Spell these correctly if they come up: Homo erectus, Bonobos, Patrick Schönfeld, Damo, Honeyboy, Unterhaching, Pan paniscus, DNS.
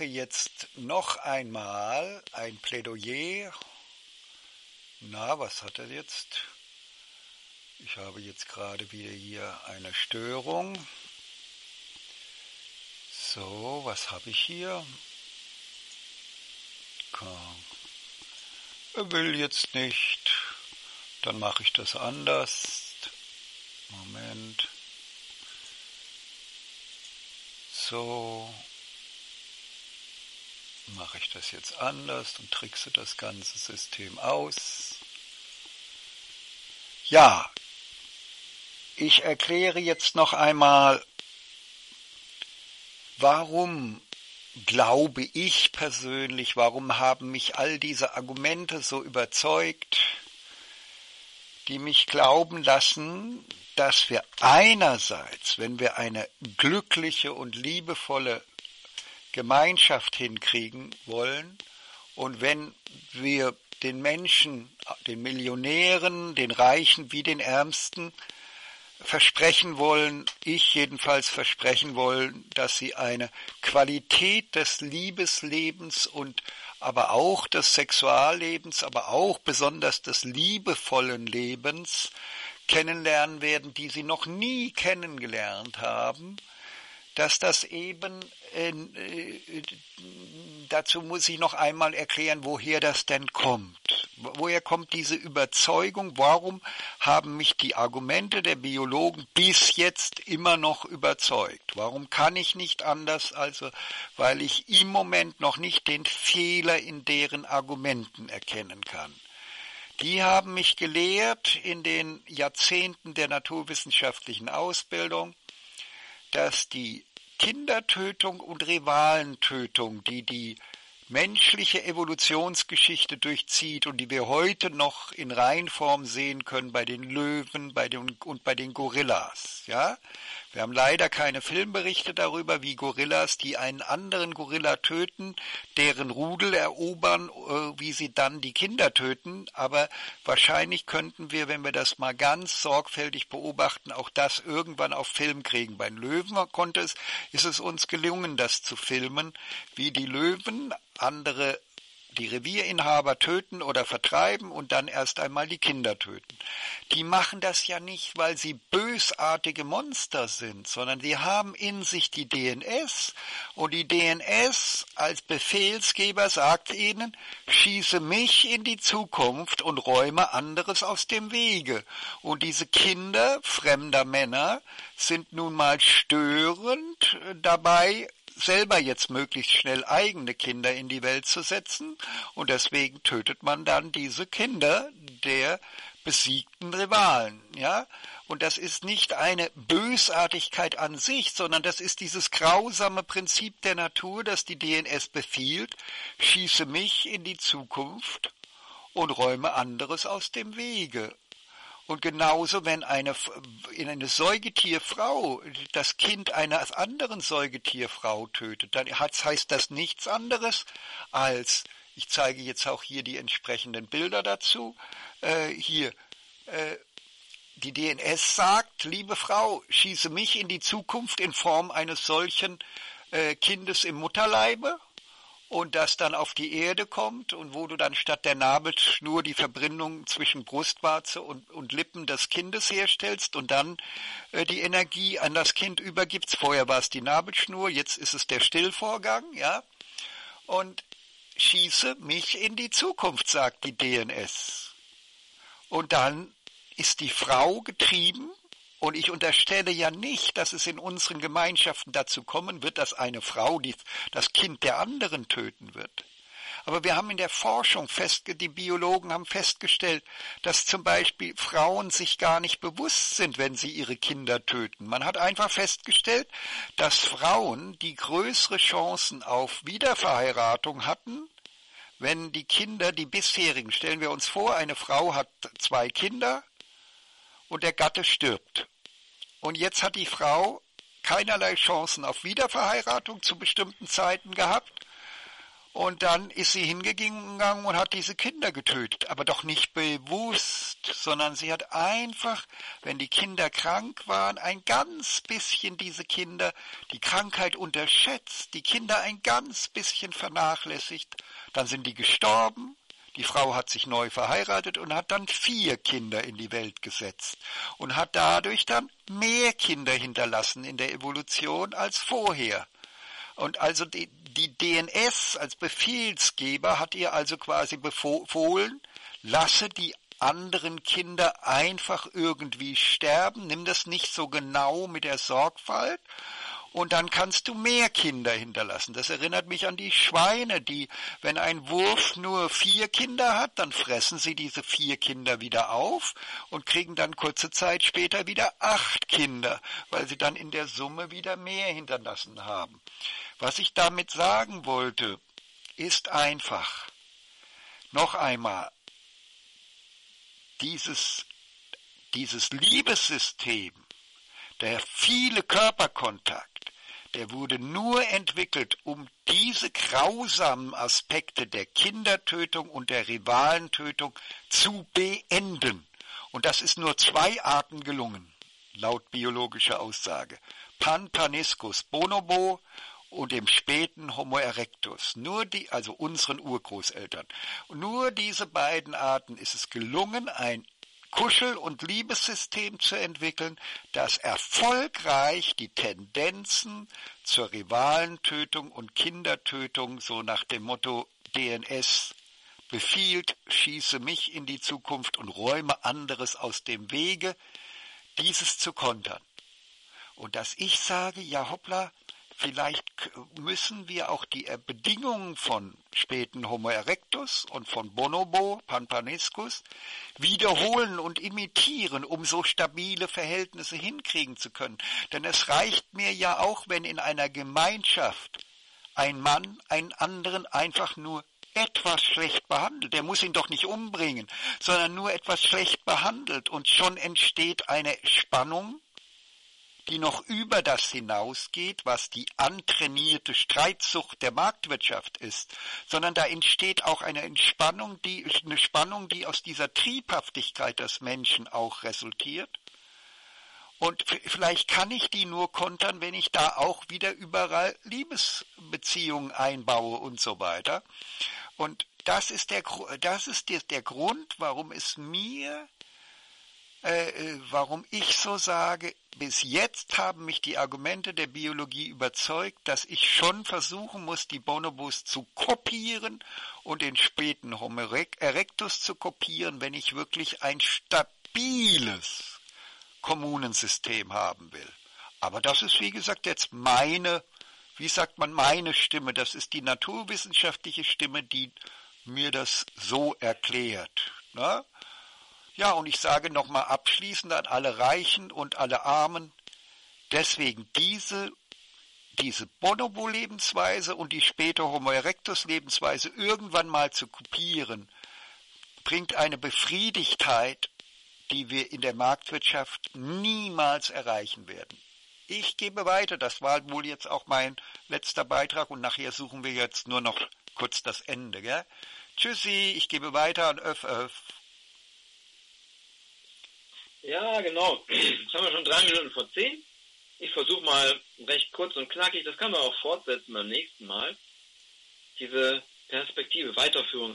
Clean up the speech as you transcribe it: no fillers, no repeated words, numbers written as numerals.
mache jetzt noch einmal ein Plädoyer. Na, was hat er jetzt? Ich habe jetzt gerade wieder hier eine Störung. So, was habe ich hier? Komm. Er will jetzt nicht. Dann mache ich das anders. Moment. So. Mache ich das jetzt anders und trickse das ganze System aus. Ja, ich erkläre jetzt noch einmal, warum glaube ich persönlich, warum haben mich all diese Argumente so überzeugt, die mich glauben lassen, dass wir einerseits, wenn wir eine glückliche und liebevolle Gemeinschaft hinkriegen wollen und wenn wir den Menschen, den Millionären, den Reichen wie den Ärmsten versprechen wollen, ich jedenfalls versprechen wollen, dass sie eine Qualität des Liebeslebens und aber auch des Sexuallebens, aber auch besonders des liebevollen Lebens kennenlernen werden, die sie noch nie kennengelernt haben, dass das eben, dazu muss ich noch einmal erklären, woher das denn kommt. Woher kommt diese Überzeugung? Warum haben mich die Argumente der Biologen bis jetzt immer noch überzeugt? Warum kann ich nicht anders, also weil ich im Moment noch nicht den Fehler in deren Argumenten erkennen kann? Die haben mich gelehrt in den Jahrzehnten der naturwissenschaftlichen Ausbildung, dass die Kindertötung und Rivalentötung, die die menschliche Evolutionsgeschichte durchzieht und die wir heute noch in Reinform sehen können bei den Löwen und bei den Gorillas. Ja? Wir haben leider keine Filmberichte darüber, wie Gorillas, die einen anderen Gorilla töten, deren Rudel erobern, wie sie dann die Kinder töten. Aber wahrscheinlich könnten wir, wenn wir das mal ganz sorgfältig beobachten, auch das irgendwann auf Film kriegen. Bei den Löwen ist es uns gelungen, das zu filmen, wie die Löwen andere, die Revierinhaber töten oder vertreiben und dann erst einmal die Kinder töten. Die machen das ja nicht, weil sie bösartige Monster sind, sondern sie haben in sich die DNS und die DNS als Befehlsgeber sagt ihnen, schieße mich in die Zukunft und räume anderes aus dem Wege. Und diese Kinder fremder Männer sind nun mal störend dabei, selber jetzt möglichst schnell eigene Kinder in die Welt zu setzen und deswegen tötet man dann diese Kinder der besiegten Rivalen, ja? Und das ist nicht eine Bösartigkeit an sich, sondern das ist dieses grausame Prinzip der Natur, dass die DNS befiehlt, schieße mich in die Zukunft und räume anderes aus dem Wege. Und genauso, wenn eine Säugetierfrau das Kind einer anderen Säugetierfrau tötet, dann heißt das nichts anderes als, ich zeige jetzt auch hier die entsprechenden Bilder dazu, die DNS sagt, liebe Frau, schieße mich in die Zukunft in Form eines solchen Kindes im Mutterleibe. Und das dann auf die Erde kommt und wo du dann statt der Nabelschnur die Verbindung zwischen Brustwarze und Lippen des Kindes herstellst und dann die Energie an das Kind übergibst. Vorher war es die Nabelschnur, jetzt ist es der Stillvorgang, ja. Und schieße mich in die Zukunft, sagt die DNS. Und dann ist die Frau getrieben. Und ich unterstelle ja nicht, dass es in unseren Gemeinschaften dazu kommen wird, dass eine Frau das Kind der anderen töten wird. Aber wir haben in der Forschung die Biologen haben festgestellt, dass zum Beispiel Frauen sich gar nicht bewusst sind, wenn sie ihre Kinder töten. Man hat einfach festgestellt, dass Frauen die größere Chancen auf Wiederverheiratung hatten, wenn die Kinder, die bisherigen, stellen wir uns vor, eine Frau hat 2 Kinder, und der Gatte stirbt. Und jetzt hat die Frau keinerlei Chancen auf Wiederverheiratung zu bestimmten Zeiten gehabt Und dann ist sie hingegangen und hat diese Kinder getötet, aber doch nicht bewusst, sondern sie hat einfach, wenn die Kinder krank waren, ein ganz bisschen diese Kinder, die Krankheit unterschätzt, die Kinder ein ganz bisschen vernachlässigt, dann sind die gestorben. Die Frau hat sich neu verheiratet und hat dann 4 Kinder in die Welt gesetzt und hat dadurch dann mehr Kinder hinterlassen in der Evolution als vorher. Und also die DNS als Befehlsgeber hat ihr also quasi befohlen, lasse die anderen Kinder einfach irgendwie sterben, nimm das nicht so genau mit der Sorgfalt. Und dann kannst du mehr Kinder hinterlassen. Das erinnert mich an die Schweine, die, wenn ein Wurf nur 4 Kinder hat, dann fressen sie diese 4 Kinder wieder auf und kriegen dann kurze Zeit später wieder 8 Kinder, weil sie dann in der Summe wieder mehr hinterlassen haben. Was ich damit sagen wollte, ist einfach, noch einmal, dieses Liebessystem, der viele Körperkontakt, der wurde nur entwickelt, um diese grausamen Aspekte der Kindertötung und der Rivalentötung zu beenden. Und das ist nur 2 Arten gelungen, laut biologischer Aussage. Pan paniscus bonobo und dem späten Homo erectus, also unseren Urgroßeltern. Und nur diese beiden Arten ist es gelungen, ein Kuschel- und Liebessystem zu entwickeln, das erfolgreich die Tendenzen zur Rivalentötung und Kindertötung, so nach dem Motto DNS, befiehlt, schieße mich in die Zukunft und räume anderes aus dem Wege, dieses zu kontern. Und dass ich sage, ja hoppla, vielleicht müssen wir auch die Bedingungen von späten Homo erectus und von Bonobo, Pan paniscus, wiederholen und imitieren, um so stabile Verhältnisse hinkriegen zu können. Denn es reicht mir ja auch, wenn in einer Gemeinschaft ein Mann einen anderen einfach nur etwas schlecht behandelt. Der muss ihn doch nicht umbringen, sondern nur etwas schlecht behandelt. Und schon entsteht eine Spannung, die noch über das hinausgeht, was die antrainierte Streitsucht der Marktwirtschaft ist, sondern da entsteht auch eine Spannung, die aus dieser Triebhaftigkeit des Menschen auch resultiert. Und vielleicht kann ich die nur kontern, wenn ich da auch wieder überall Liebesbeziehungen einbaue und so weiter. Und das ist der Grund, warum ich so sage, bis jetzt haben mich die Argumente der Biologie überzeugt, dass ich schon versuchen muss, die Bonobos zu kopieren und den späten Homo erectus zu kopieren, wenn ich wirklich ein stabiles Kommunensystem haben will. Aber das ist, wie gesagt, jetzt meine Stimme. Das ist die naturwissenschaftliche Stimme, die mir das so erklärt, ne? Ja, und ich sage nochmal abschließend an alle Reichen und alle Armen, deswegen diese Bonobo-Lebensweise und die späte Homo erectus-Lebensweise irgendwann mal zu kopieren, bringt eine Befriedigtheit, die wir in der Marktwirtschaft niemals erreichen werden. Ich gebe weiter, das war wohl jetzt auch mein letzter Beitrag und nachher suchen wir jetzt nur noch kurz das Ende, gell? Tschüssi, ich gebe weiter an Öff. Ja, genau. Jetzt haben wir schon 10:03. Ich versuche mal recht kurz und knackig, das kann man auch fortsetzen beim nächsten Mal, diese Perspektive, Weiterführung.